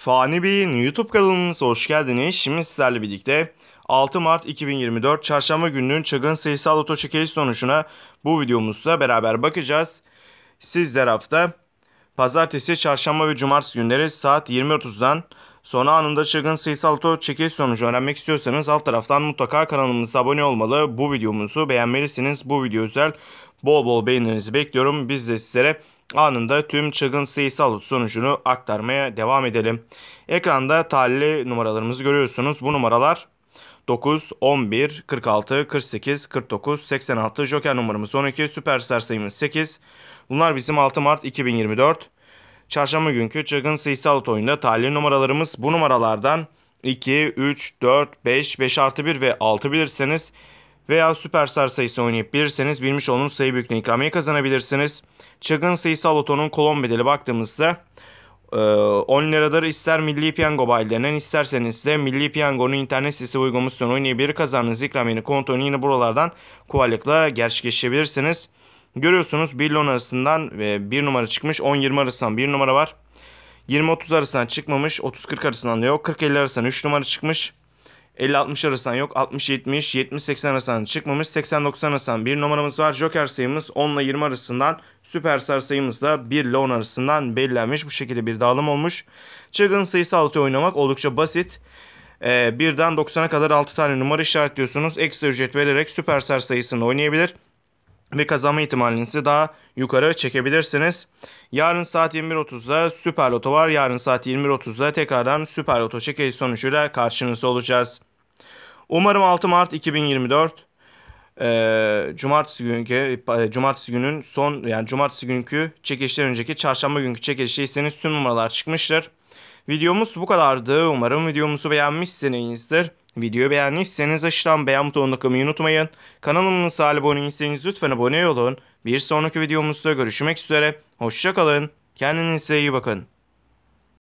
Fani Bey'in YouTube kanalımıza hoş geldiniz. Şimdi sizlerle birlikte 6 Mart 2024 Çarşamba gününün çılgın sayısal loto çekiliş sonucuna bu videomuzla beraber bakacağız. Sizler hafta pazartesi, çarşamba ve cumartesi günleri saat 20.30'dan sonra anında çılgın sayısal loto çekiliş sonucu öğrenmek istiyorsanız alt taraftan mutlaka kanalımıza abone olmalı. Bu videomuzu beğenmelisiniz. Bu video özel bol bol beğenilerinizi bekliyorum. Biz de sizlere anında tüm çılgın sayısal loto sonucunu aktarmaya devam edelim. Ekranda talihli numaralarımızı görüyorsunuz. Bu numaralar 9, 11, 46, 48, 49, 86, Joker numaramız 12, Süper Star sayımız 8. Bunlar bizim 6 Mart 2024 Çarşamba günkü çılgın sayısal loto oyunda talihli numaralarımız. Bu numaralardan 2, 3, 4, 5, 5+1 ve 6 bilirseniz veya Süper Star sayısı oynayıp bilirseniz bilmiş olduğunuz sayı büyüklüğüne ikramiye kazanabilirsiniz. Çılgın sayısal lotonun kolon bedeli baktığımızda 10 liradır. İster Milli Piyango bayilerinden isterseniz de Milli Piyango'nun internet sitesi uygulamasından oynayabilir. Kazandığınız ikramiyeni kontrolünü yine buralardan kolaylıkla gerçekleştirebilirsiniz. Görüyorsunuz 1 ile 10 arasından 1 numara çıkmış. 10-20 arasından 1 numara var. 20-30 arasından çıkmamış. 30-40 arasından da yok. 40-50 arasından 3 numara çıkmış. 50-60 arasından yok. 60-70, 70-80 arasından çıkmamış. 80-90 arasından 1 numaramız var. Joker sayımız 10 ile 20 arasından, Süper Star sayımız da 1 ile 10 arasından belirlenmiş. Bu şekilde bir dağılım olmuş. Çılgın sayısal loto oynamak oldukça basit. 1'den 90'a kadar 6 tane numara işaretliyorsunuz. Ekstra ücret vererek Süper Star sayısını oynayabilir ve kazanma ihtimalinizi daha yukarı çekebilirsiniz. Yarın saat 21.30'da Süper Loto var. Yarın saat 21.30'da tekrardan Süper Loto çekiliş sonucuyla karşınızda olacağız. Umarım 6 Mart 2024 cumartesi günkü çekilişten önceki çarşamba günkü çekilişteyseniz tüm numaralar çıkmıştır. Videomuz bu kadardı. Umarım videomuzu beğenmişsinizdir. Videoyu beğendiyseniz aşağıdan beğen butonuna tıklamayı unutmayın. Kanalımıza abone değilseniz lütfen abone olun. Bir sonraki videomuzda görüşmek üzere. Hoşça kalın. Kendinize iyi bakın.